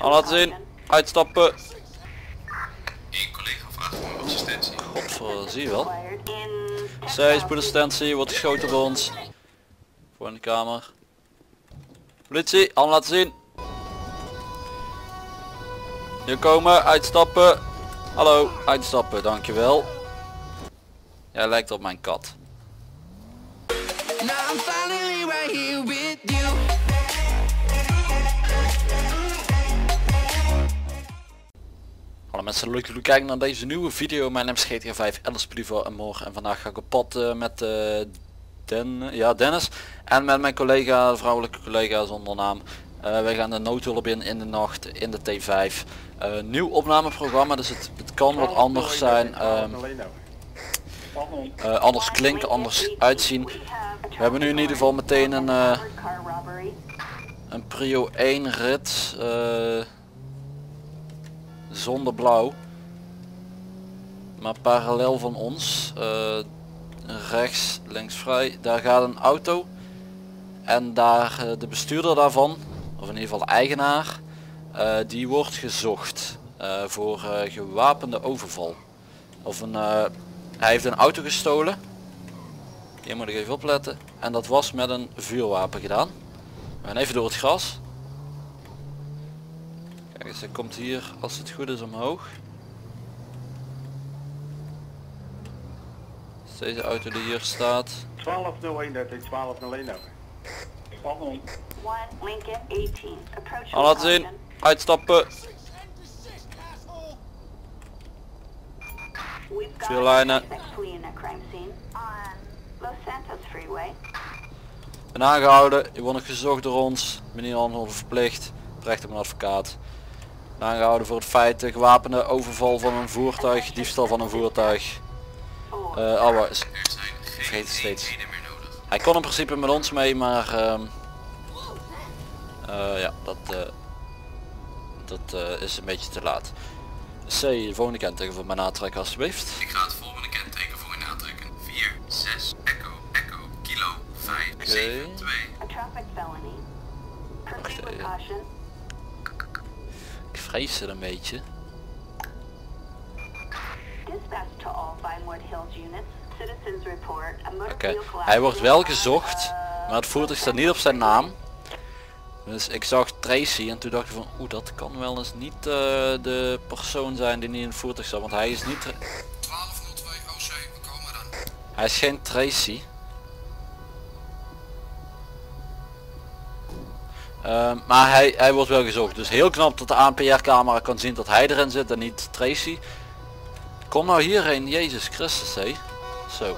Laten zien. Uitstappen. Eén collega vraagt om assistentie. God, zie je wel. Zij is assistentie, wordt geschoten op ons. Voor in de kamer. Politie, aan laten zien. Hier komen, uitstappen. Hallo, uitstappen, dankjewel. Jij lijkt op mijn kat. Hallo mensen, leuk dat jullie kijken naar deze nieuwe video. Mijn naam is GTA 5, Ellis Privo en morgen. En vandaag ga ik op pad met Dennis. En met mijn collega, vrouwelijke collega zonder naam. Wij gaan de noodhulp in de nacht, in de T5. Nieuw opnameprogramma, dus het kan wat anders zijn. Anders klinken, anders uitzien. We hebben nu in ieder geval meteen een prio 1 rit. Zonder blauw. Maar parallel van ons. Rechts, links vrij. Daar gaat een auto. En daar de bestuurder daarvan, of in ieder geval de eigenaar, die wordt gezocht voor gewapende overval. Of een... Hij heeft een auto gestolen. Hier moet ik even opletten. En dat was met een vuurwapen gedaan. We gaan even door het gras. Kijk eens, hij komt hier als het goed is omhoog. Dus deze auto die hier staat. 1201 dat is 1201 over. Al laten zien. Uitstappen. Veel lijnen. Ben aangehouden, je wordt nog gezocht door ons. Meneer verplicht, recht op een advocaat. Ben aangehouden voor het feit gewapende overval van een voertuig, diefstal van een voertuig. Vergeet het steeds. Hij kon in principe met ons mee, maar ja, dat is een beetje te laat. C, de volgende kenteken voor mij natrekken alstublieft. Ik ga het volgende kenteken voor je natrekken. 4, 6, echo, echo, kilo, 5, 7, 2. Ik vrees ze een beetje. Oké, hij wordt wel gezocht, maar het voertuig staat niet op zijn naam. Dus ik zag Tracy en toen dacht ik van oeh, dat kan wel eens niet de persoon zijn die niet in het voertuig zat, want hij is niet 1202 OC, we komen dan. Hij is geen Tracy. Maar hij wordt wel gezocht, dus heel knap dat de ANPR camera kan zien dat hij erin zit en niet Tracy. Kom nou hierheen, Jezus Christus hé. Zo.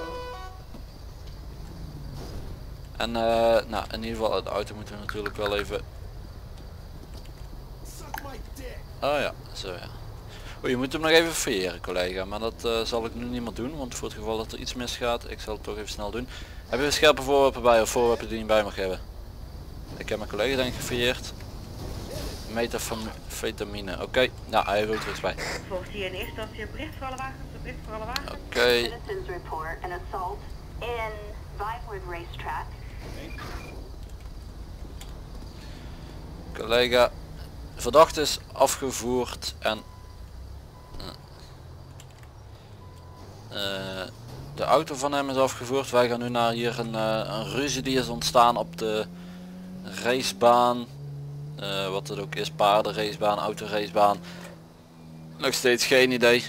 En nou, in ieder geval de auto moeten we natuurlijk wel even... Oh ja, zo ja. O, je moet hem nog even fouilleren collega, maar dat zal ik nu niet meer doen, want voor het geval dat er iets misgaat, ik zal het toch even snel doen. Heb je scherpe voorwerpen bij of voorwerpen die je niet bij mag hebben? Ik heb mijn collega denk ik gefouilleerd. Metafetamine, oké. Okay. Nou, hij wil er iets bij. Volgt hier in eerste instantie bericht voor alle wagens, bericht voor alle wagens. Oké. Collega, verdachte is afgevoerd en de auto van hem is afgevoerd. Wij gaan nu naar hier een ruzie die is ontstaan op de racebaan, wat het ook is, paardenracebaan, autoracebaan, nog steeds geen idee.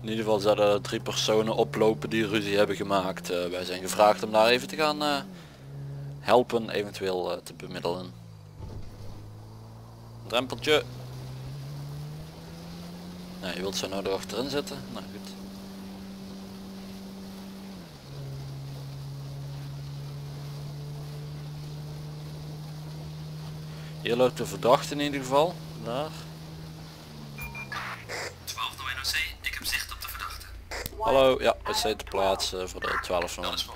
In ieder geval zouden er 3 personen oplopen die ruzie hebben gemaakt. Wij zijn gevraagd om daar even te gaan helpen, eventueel te bemiddelen. Drempeltje. Nou, je wilt zo nou erachterin zitten. Nou goed. Hier loopt de verdachte in ieder geval. Daar. Hallo, ja, we zijn te plaatsen voor de 12 van ons.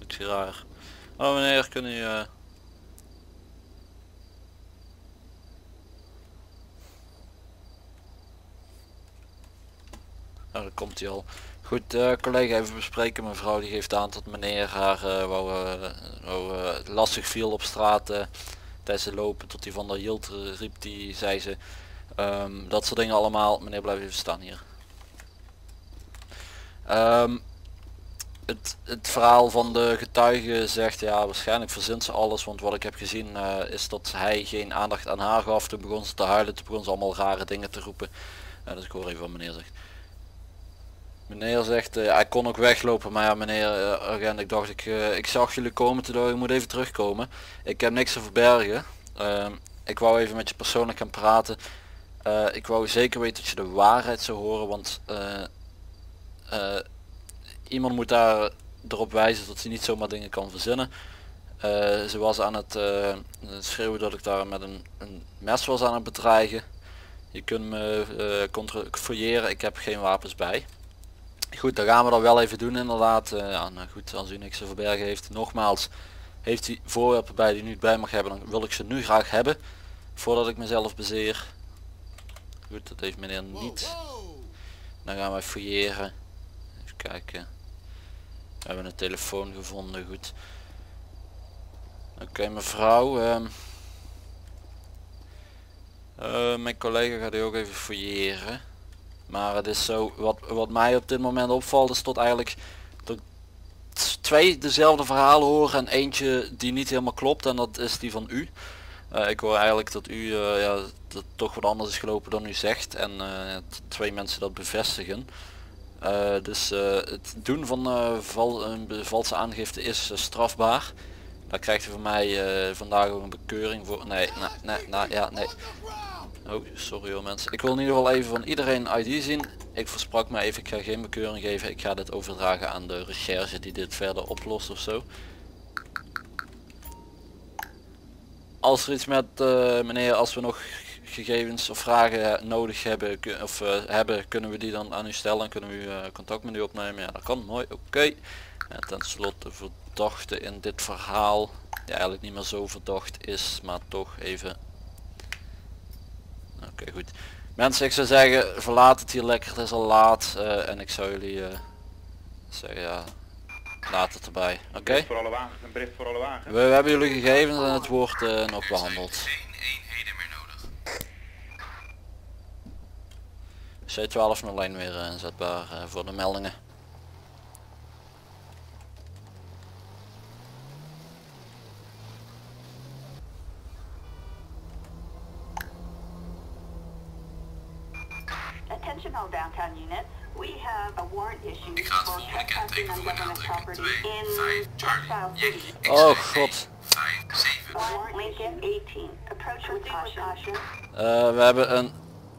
Iets raar. Oh meneer, kunnen u Daar komt hij al. Goed, collega even bespreken. Mevrouw die geeft aan dat meneer haar lastig viel op straat tijdens het lopen tot hij van der Jilt riep, die zei ze. Dat soort dingen allemaal. Meneer blijft even staan hier. Het verhaal van de getuige zegt, ja waarschijnlijk verzint ze alles, want wat ik heb gezien is dat hij geen aandacht aan haar gaf. Toen begon ze te huilen, toen begon ze allemaal rare dingen te roepen. Dus ik hoor even wat meneer zegt. Meneer zegt, hij kon ook weglopen, maar ja meneer agent, ik dacht ik zag jullie komen, toen dacht ik moet even terugkomen. Ik heb niks te verbergen. Ik wou even met je persoonlijk gaan praten. Ik wou zeker weten dat je de waarheid zou horen, want iemand moet daar erop wijzen dat ze niet zomaar dingen kan verzinnen. Ze was aan het schreeuwen dat ik daar met een mes was aan het bedreigen. Je kunt me controleren, ik heb geen wapens bij. Goed, dan gaan we dat wel even doen inderdaad. Ja, nou goed, als u niks te verbergen heeft, nogmaals, heeft u voorwerpen bij die u niet bij mag hebben, dan wil ik ze nu graag hebben, voordat ik mezelf bezeer. Goed, dat heeft meneer niet. Dan gaan we fouilleren. Even kijken. We hebben een telefoon gevonden, goed. Oké, mevrouw. Mijn collega gaat u ook even fouilleren. Maar het is zo, wat mij op dit moment opvalt is dat eigenlijk dat twee dezelfde verhalen horen en eentje die niet helemaal klopt, en dat is die van u. Ik hoor eigenlijk dat u ja, dat toch wat anders is gelopen dan u zegt, en twee mensen dat bevestigen. Dus het doen van valse aangifte is strafbaar. Daar krijgt u van mij vandaag ook een bekeuring voor. Nee. Oh, sorry hoor mensen. Ik wil in ieder geval even van iedereen ID zien. Ik versprak me even, ik ga geen bekeuring geven. Ik ga dit overdragen aan de recherche die dit verder oplost ofzo. Als er iets met meneer, als we nog gegevens of vragen nodig hebben, kunnen we die dan aan u stellen en kunnen we contact met u opnemen. Ja, dat kan, mooi, oké. En tenslotte verdachte in dit verhaal, die eigenlijk niet meer zo verdacht is, maar toch even. Oké, goed. Mensen, ik zou zeggen, verlaat het hier lekker, het is al laat. En ik zou jullie zeggen, ja, laat het erbij. Oké? We hebben jullie gegevens en het wordt nog behandeld. C1201 weer inzetbaar voor de meldingen. Ik ga het volgende kenteken voor een aantrekken. 2, 5, Charlie, Yankee, oh god. 5, 7. We hebben een...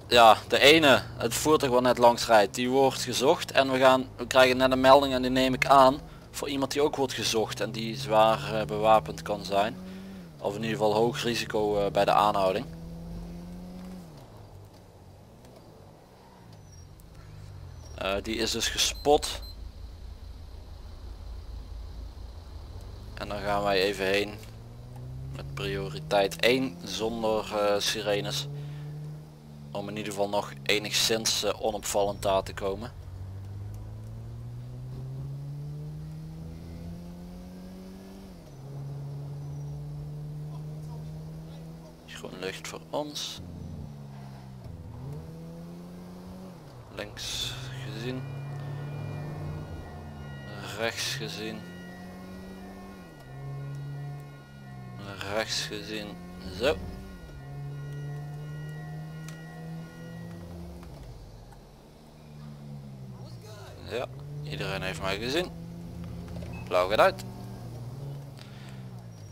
Ja, de ene, het voertuig wat net langs rijdt, die wordt gezocht. En we krijgen net een melding en die neem ik aan voor iemand die ook wordt gezocht. En die zwaar bewapend kan zijn. Of in ieder geval hoog risico bij de aanhouding. Die is dus gespot. En dan gaan wij even heen. Met prioriteit 1 zonder sirenes. Om in ieder geval nog enigszins onopvallend daar te komen. Groen licht voor ons. Links gezien. Rechts gezien. Rechts gezien. Zo. Ja, iedereen heeft mij gezien. Blauw gaat uit.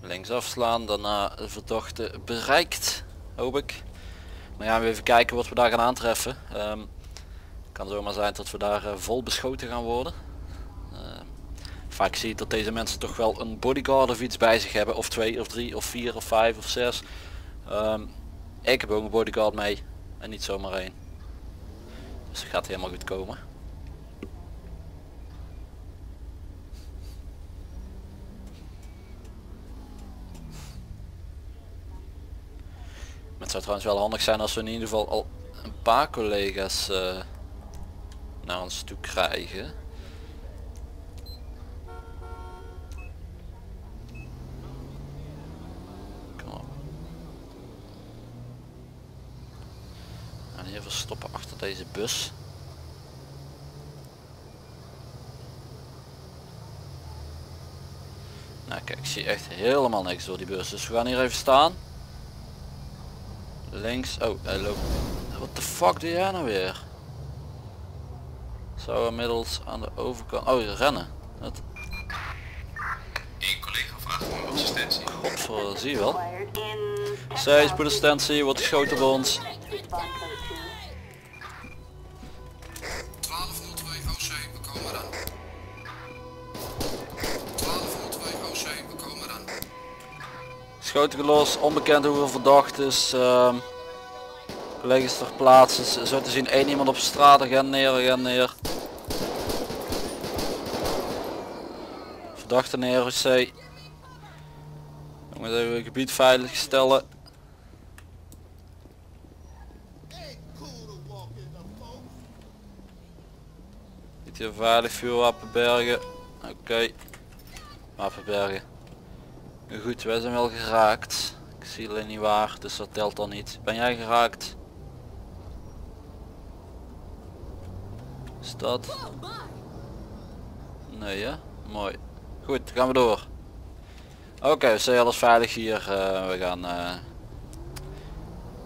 Links afslaan, daarna de verdachte bereikt, hoop ik. Dan gaan we even kijken wat we daar gaan aantreffen. Kan zomaar zijn dat we daar vol beschoten gaan worden. Vaak zie je dat deze mensen toch wel een bodyguard of iets bij zich hebben. Of 2 of 3 of 4 of 5 of 6. Ik heb ook een bodyguard mee. En niet zomaar één. Dus het gaat helemaal goed komen. Het zou trouwens wel handig zijn als we in ieder geval al een paar collega's naar ons toe krijgen. Kom op. We gaan hier verstoppen achter deze bus. Nou kijk, ik zie echt helemaal niks door die bus. Dus we gaan hier even staan. Links. Oh, hij loopt. Wat de fuck doe jij nou weer? Zou inmiddels aan de overkant... Oh, ze rennen. Dat... Eén collega vraagt om assistentie. Godver, zie je wel. Zij spoed assistentie, wordt geschoten op ons. 1202 OC, we komen eraan. 1202 OC, we komen eraan. Schoten gelost, onbekend hoeveel verdacht is. Collega's ter plaatse, dus zo te zien één iemand op straat, gaan neer. Verdachte neer, OC. We moeten even het gebied veilig stellen. Niet hier veilig, vuurwapen bergen. Oké. Wapen bergen. Goed, wij zijn wel geraakt. Ik zie alleen niet waar, dus dat telt dan niet. Ben jij geraakt? Is dat? Nee hè? Mooi. Goed, gaan we door. Oké, we zijn alles veilig hier. We gaan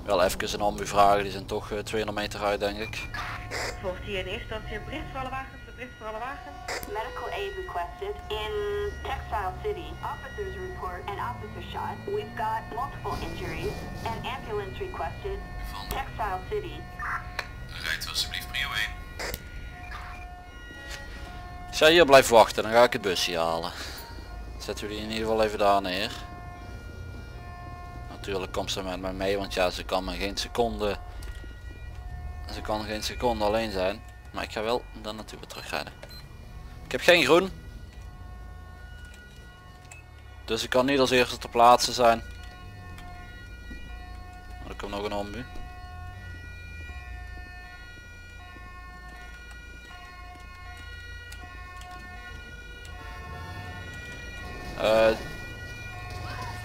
wel even een ambu vragen. Die zijn toch 200 meter uit denk ik. Volgt hier in eerste instantie bericht voor alle wagens. Bericht voor alle wagens. Medical aid requested in Textile City. Officers report an officer shot. We've got multiple injuries. An ambulance requested. Textile City. Rijdt alsjeblieft prio 1. Als jij hier blijft wachten, dan ga ik het busje halen. Zetten we die in ieder geval even daar neer. Natuurlijk komt ze met mij mee, want ja, ze kan geen seconde alleen zijn. Maar ik ga wel dan natuurlijk weer terugrijden. Ik heb geen groen. Dus ik kan niet als eerste ter plaatse zijn. Maar er komt nog een ambu.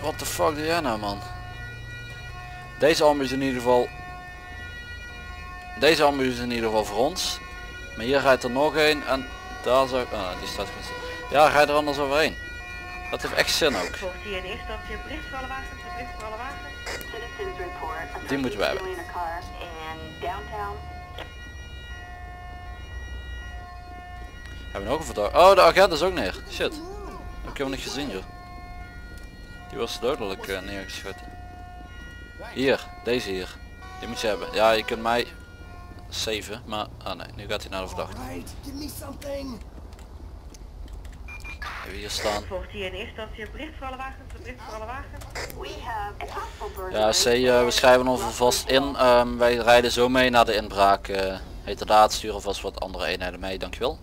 What the fuck doe jij nou man? Deze ambu is in ieder geval... Deze ambu is in ieder geval voor ons. Maar hier rijdt er nog een en daar zou... die staat goed. Ja, rijd er anders overheen. Dat heeft echt zin ook. Die moeten we hebben. Hebben we nog een verdachte? Oh, de agent is ook neer. Shit. Ik heb hem niet gezien joh. Die was dodelijk neergeschoten. Hier, deze hier. Die moet je hebben. Ja, je kunt mij saven, maar... Ah nee, nu gaat hij naar de verdachte. Even hier staan. Ja, we schrijven ons alvast in. Wij rijden zo mee naar de inbraak. Heterdaad, sturen alvast wat andere eenheden mee, dankjewel.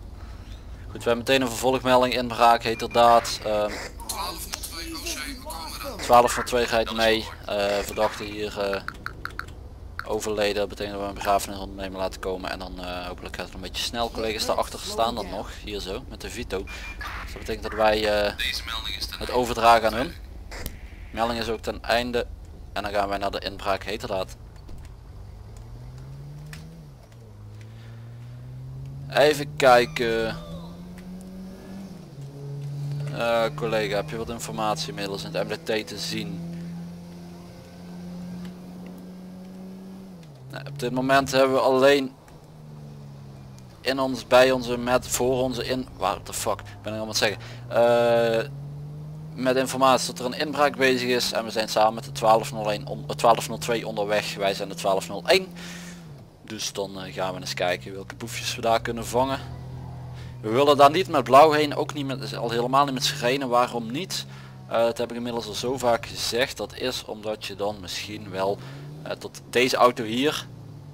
Goed, we hebben meteen een vervolgmelding, inbraak, heterdaad. 12 van 2 rijdt mee, verdachte hier overleden. Dat betekent dat we een begrafenis ondernemen laten komen en dan hopelijk gaat het een beetje snel. Collega's daarachter staan dan nog, hier zo, met de Vito. Dus dat betekent dat wij het overdragen aan hun. Melding is ook ten einde en dan gaan wij naar de inbraak, heterdaad. Even kijken. Collega, heb je wat informatie inmiddels in het MDT te zien? Nou, op dit moment hebben we alleen in ons, bij onze, met, voor onze in... Waar de fuck, ben ik al aan het zeggen. Met informatie dat er een inbraak bezig is en we zijn samen met de 1202 onderweg. Wij zijn de 1201. Dus dan gaan we eens kijken welke boefjes we daar kunnen vangen. We willen daar niet met blauw heen, ook niet met, al helemaal niet met sirene. Waarom niet? Dat heb ik inmiddels al zo vaak gezegd. Dat is omdat je dan misschien wel tot deze auto hier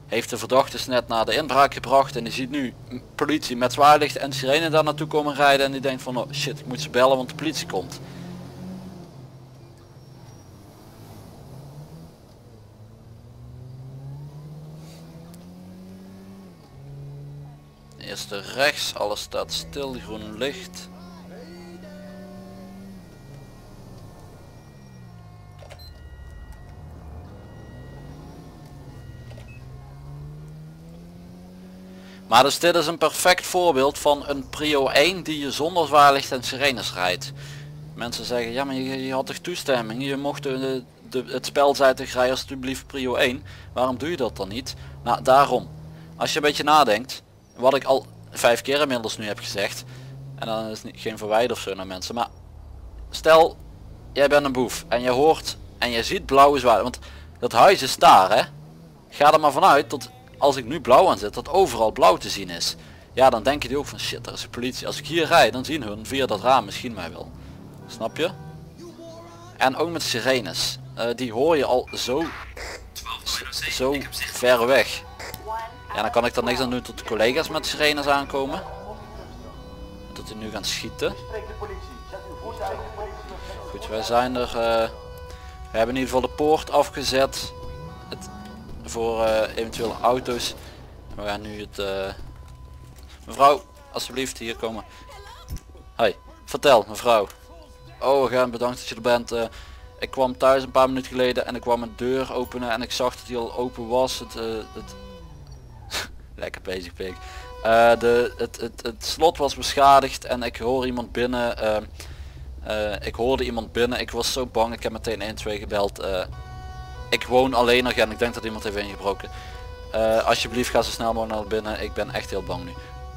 heeft de verdachte net naar de inbraak gebracht. En die ziet nu politie met zwaarlicht en sirene daar naartoe komen rijden. En die denkt van oh shit, ik moet ze bellen want de politie komt. Eerst rechts, alles staat stil, groen licht. Maar dus dit is een perfect voorbeeld van een prio 1 die je zonder zwaarlicht en sirenes rijdt. Mensen zeggen, ja maar je had toch toestemming, je mocht het spel zetten, rij alsjeblieft prio 1. Waarom doe je dat dan niet? Nou, daarom. Als je een beetje nadenkt, wat ik al 5 keer inmiddels nu heb gezegd, en dan is het geen verwijt of zo naar mensen, maar stel, jij bent een boef en je hoort en je ziet blauwe zwaarlicht, want dat huis is daar hè. Ga er maar vanuit dat als ik nu blauw aan zit, dat overal blauw te zien is. Ja, dan denk je die ook van shit, daar is de politie. Als ik hier rijd, dan zien hun via dat raam misschien mij wel. Snap je? En ook met sirenes. Die hoor je al zo ver weg. Ja, dan kan ik er niks aan doen tot de collega's met sirenes aankomen. Tot die nu gaan schieten. Goed, wij zijn er. We hebben in ieder geval de poort afgezet. Voor eventuele auto's. We gaan nu het... Mevrouw, alsjeblieft hier komen. Hoi, vertel mevrouw. Oh, gaan bedankt dat je er bent. Ik kwam thuis een paar minuten geleden en ik kwam een deur openen en ik zag dat die al open was. Lekker bezig pik. Het slot was beschadigd en ik hoor iemand binnen. Ik hoorde iemand binnen. Ik was zo bang. Ik heb meteen 112 gebeld. Ik woon alleen nog en ik denk dat iemand heeft ingebroken. Alsjeblieft ga zo snel mogelijk naar binnen. Ik ben echt heel bang nu.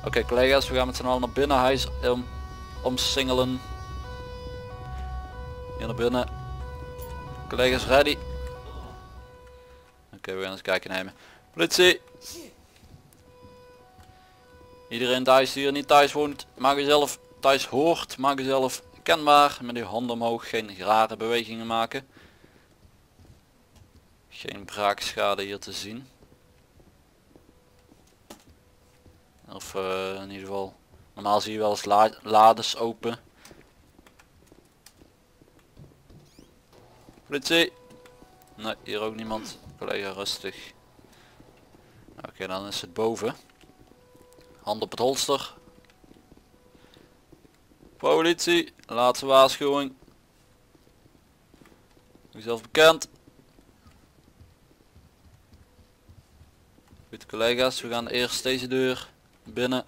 Oké, collega's, we gaan met z'n allen naar binnen. Huis omsingelen. Hier naar binnen. Collega's ready. Oké, we gaan eens kijken nemen. Politie. Iedereen thuis die hier niet thuis woont. Maak jezelf thuis hoort. Maak jezelf kenbaar. Met uw handen omhoog. Geen rare bewegingen maken. Geen braakschade hier te zien. Of in ieder geval. Normaal zie je wel eens lades open. Politie. Nee, hier ook niemand. Collega rustig. Oké, dan is het boven. Hand op het holster. Politie. Laatste waarschuwing. Doe zelf bekend. Goed collega's, we gaan eerst deze deur binnen.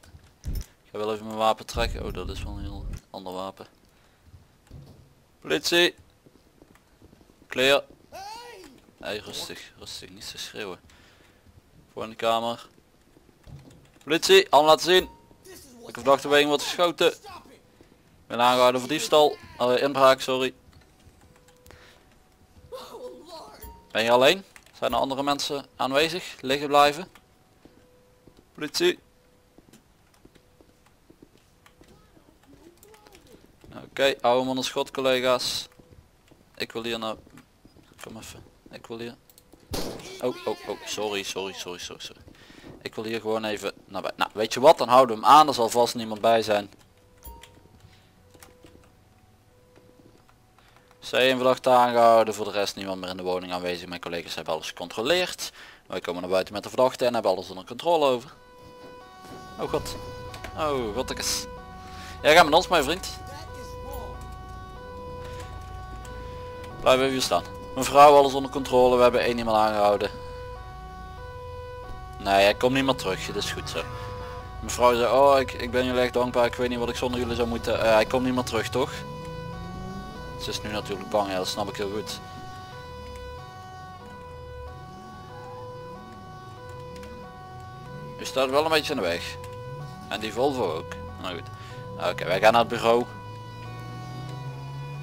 Ik ga wel even mijn wapen trekken. Oh, dat is wel een heel ander wapen. Politie. Clear. Nee, rustig, rustig. Niet te schreeuwen. Volgende kamer. Politie, allemaal laten zien. Ik verdachte wegen wordt geschoten. Ik ben aangehouden voor diefstal. Inbraak, sorry. Ben je alleen? Zijn er andere mensen aanwezig? Liggen blijven. Politie. Oké, hou hem onder schot collega's. Ik wil hier naar... Kom even. Ik wil hier... Oh. Sorry. Ik wil hier gewoon even naar bij. Nou, weet je wat? Dan houden we hem aan. Er zal vast niemand bij zijn. Zij een verdachte aangehouden, voor de rest niemand meer in de woning aanwezig. Mijn collega's hebben alles gecontroleerd. Wij komen naar buiten met de verdachte en hebben alles onder controle over. Oh god. Oh godtekes. Jij gaat met ons mijn vriend. Blijf even hier staan. Mevrouw, alles onder controle. We hebben 1 iemand aangehouden. Nee, er komt niemand terug. Het is goed zo. Mevrouw zei, oh ik ben jullie echt dankbaar. Ik weet niet wat ik zonder jullie zou moeten. Hij komt niemand terug toch? Ze is nu natuurlijk bang, ja, dat snap ik heel goed. U staat wel een beetje in de weg. En die Volvo ook. Nou goed. Oké, wij gaan naar het bureau.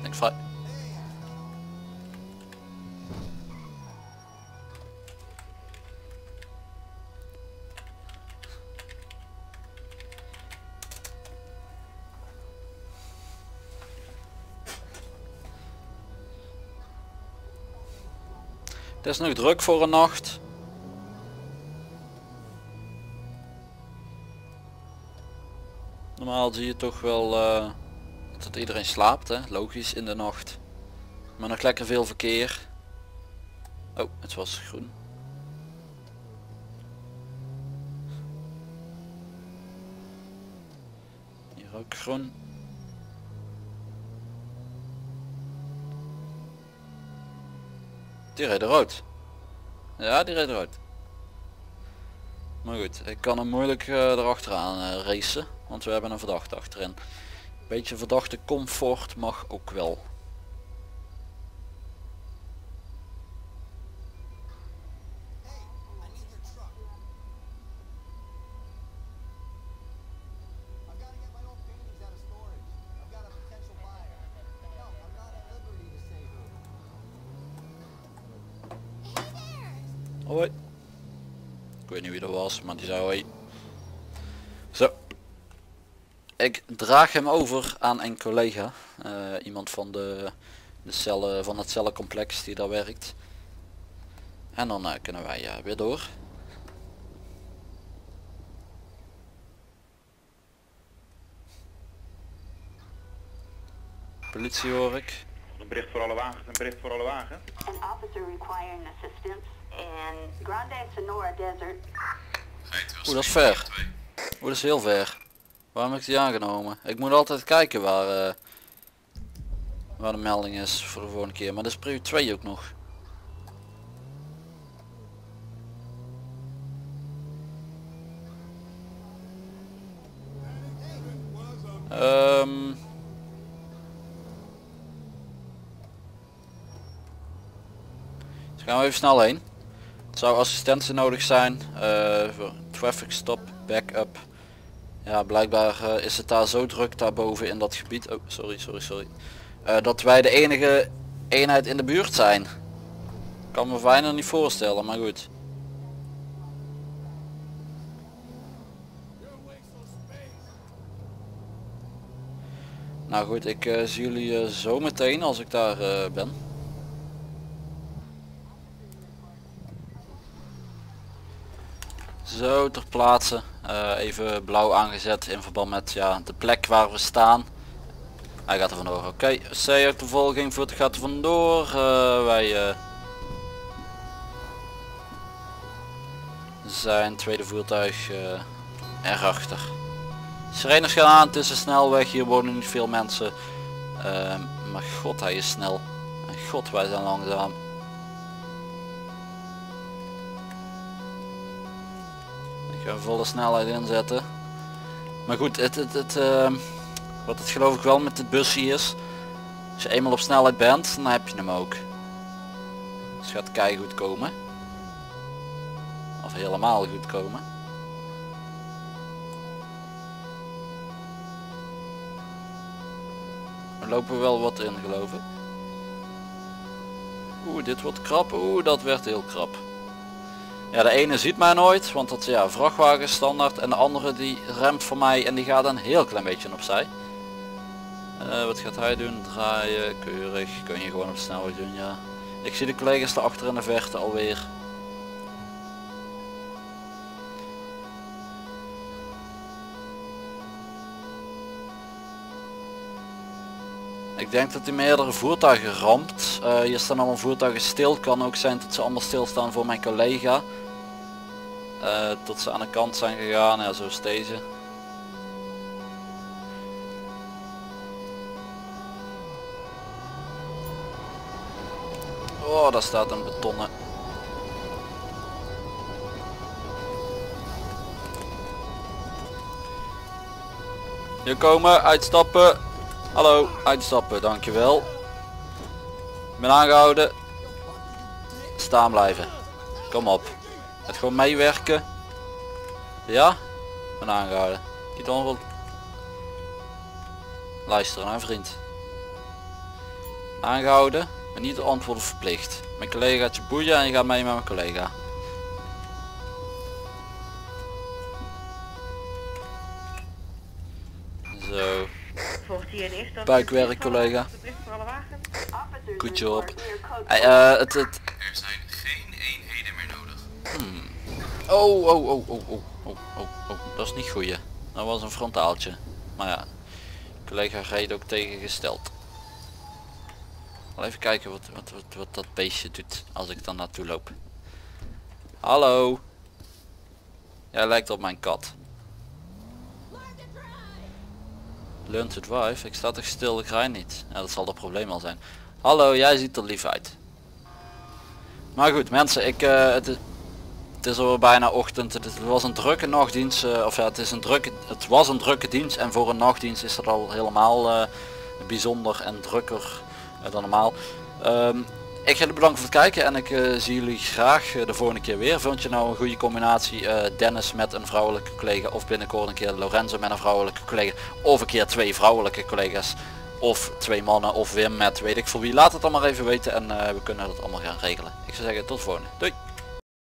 Ik vraag... Het is nog druk voor een nacht. Normaal zie je toch wel dat iedereen slaapt, hè? Logisch in de nacht. Maar nog lekker veel verkeer. Oh, het was groen. Ook groen. Die reed rood. Ja, die reed rood. Maar goed, ik kan hem moeilijk erachteraan racen. Want we hebben een verdachte achterin. Beetje verdachte comfort mag ook wel. Hoi. Ik weet niet wie dat was, maar die zei hoi. Zo. Ik draag hem over aan een collega. Iemand van de cellen, van het cellencomplex die daar werkt. En dan kunnen wij weer door. Politie hoor ik. Een bericht voor alle wagens, een bericht voor alle wagens. Een officer requiring assistance. En Grande Sonora Desert. Oeh, dat is ver. Oeh, dat is heel ver. Waarom heb ik die aangenomen? Ik moet altijd kijken waar de melding is voor de volgende keer. Maar dat is prio 2 ook nog. Dus gaan we even snel heen. Zou assistentie nodig zijn voor traffic stop, backup. Ja, blijkbaar is het daar zo druk daarboven in dat gebied. Oh, sorry. Dat wij de enige eenheid in de buurt zijn. Kan me fijner niet voorstellen, maar goed. Nou goed, ik zie jullie zo meteen als ik daar ben. Zo, ter plaatse. Even blauw aangezet in verband met de plek waar we staan. Hij gaat er vandoor. Oké, C uit de volging. Voet gaat er vandoor. Wij zijn tweede voertuig erachter. Sirenes gaan aan. Het is een snelweg. Hier wonen niet veel mensen. Maar god, hij is snel. En god, wij zijn langzaam. Volle snelheid inzetten. Maar goed, wat het geloof ik wel met dit busje is. Als je eenmaal op snelheid bent, dan heb je hem ook. Dus gaat kei goed komen. Of helemaal goed komen. We lopen wel wat in, geloof ik. Oeh, dit wordt krap. Oeh, dat werd heel krap. Ja, de ene ziet mij nooit, want dat vrachtwagen is standaard. En de andere die remt voor mij en die gaat een heel klein beetje opzij. Wat gaat hij doen? Draaien, keurig. Kun je gewoon op de snelweg doen, ja. Ik zie de collega's daarachter in de verte alweer. Ik denk dat hij meerdere voertuigen ramt. Hier staan allemaal voertuigen stil. Kan ook zijn dat ze allemaal stilstaan voor mijn collega. Tot ze aan de kant zijn gegaan. Ja, zo is deze. Oh, daar staat een betonnen. Hier komen, uitstappen. Hallo, uitstappen, dankjewel. Ik ben aangehouden. Staan blijven. Kom op. Het gewoon meewerken. Ja? Ik ben aangehouden. Niet onrol. Luister naar vriend. Aangehouden. Maar niet de antwoorden verplicht. Mijn collega gaat je boeien en je gaat mee met mijn collega. Zo. Buikwerk collega. Goed job. Er zijn geen eenheden meer nodig. Oh. Dat is niet goeie. Dat was een frontaaltje. Maar ja. Collega reed ook tegengesteld. Even kijken wat dat beestje doet als ik daar naartoe loop. Hallo. Jij lijkt op mijn kat. Learn to drive. Ik sta toch stil, ik rijd niet. Ja, dat zal het probleem al zijn. Hallo, jij ziet er lief uit. Maar goed mensen, het is alweer bijna ochtend. Het was een drukke nachtdienst. Het was een drukke dienst. En voor een nachtdienst is dat al helemaal bijzonder en drukker dan normaal. Ik ga jullie bedanken voor het kijken en ik zie jullie graag de volgende keer weer. Vond je nou een goede combinatie Dennis met een vrouwelijke collega, of binnenkort een keer Lorenzo met een vrouwelijke collega, of een keer twee vrouwelijke collega's, of twee mannen, of Wim met weet ik voor wie. Laat het allemaal even weten en we kunnen dat allemaal gaan regelen. Ik zou zeggen tot volgende. Doei!